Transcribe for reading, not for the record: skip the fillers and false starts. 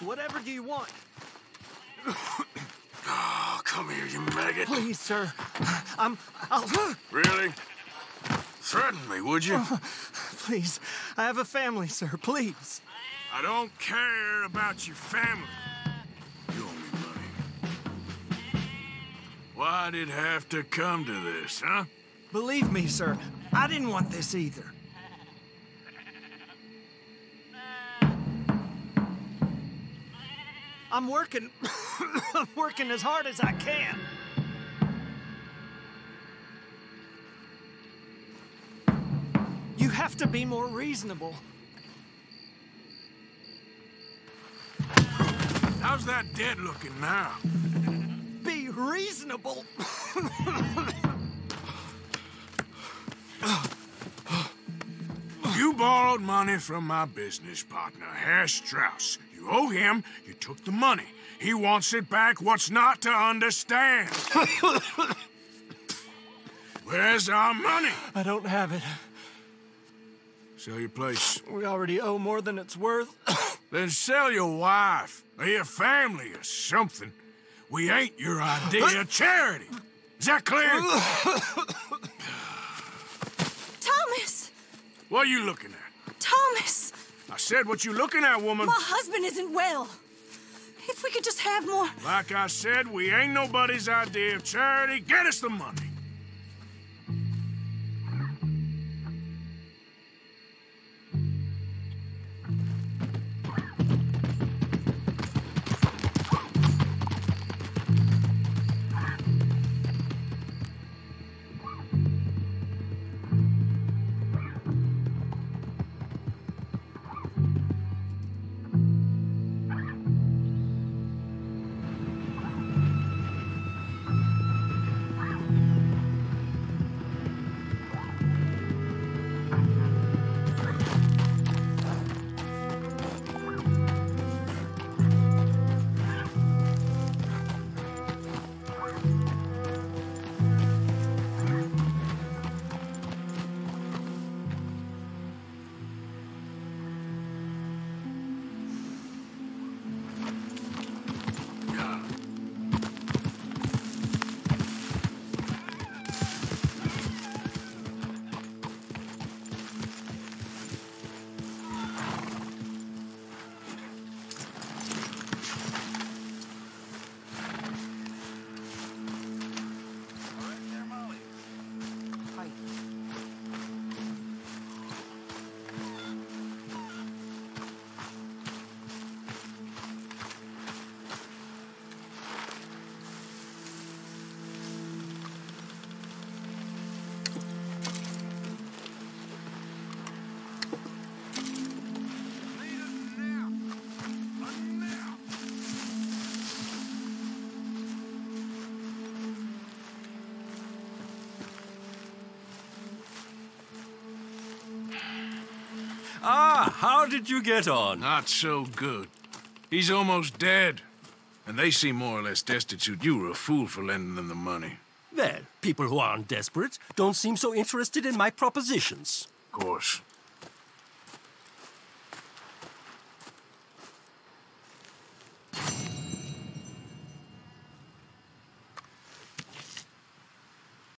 Whatever do you want? Oh, come here, you maggot. Please, sir. I'll... Really? Threaten me, would you? Please. I have a family, sir. Please. I don't care about your family. You owe me money. Why'd it have to come to this, huh? Believe me, sir, I didn't want this either. I'm working... I'm working as hard as I can. You have to be more reasonable. How's that dead looking now? Be reasonable. You borrowed money from my business partner, Herr Strauss. You owe him, you took the money. He wants it back, what's not to understand? Where's our money? I don't have it. Sell your place. We already owe more than it's worth. Then sell your wife, or your family, or something. We ain't your idea of charity. Is that clear? Thomas! What are you looking at? Thomas! I said what you looking at, woman. My husband isn't well. If we could just have more... Like I said, we ain't nobody's idea of charity. Get us the money. Ah, how did you get on? Not so good. He's almost dead. And they seem more or less destitute. You were a fool for lending them the money. Well, people who aren't desperate don't seem so interested in my propositions. Of course.